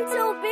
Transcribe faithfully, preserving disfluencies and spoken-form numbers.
gentle being.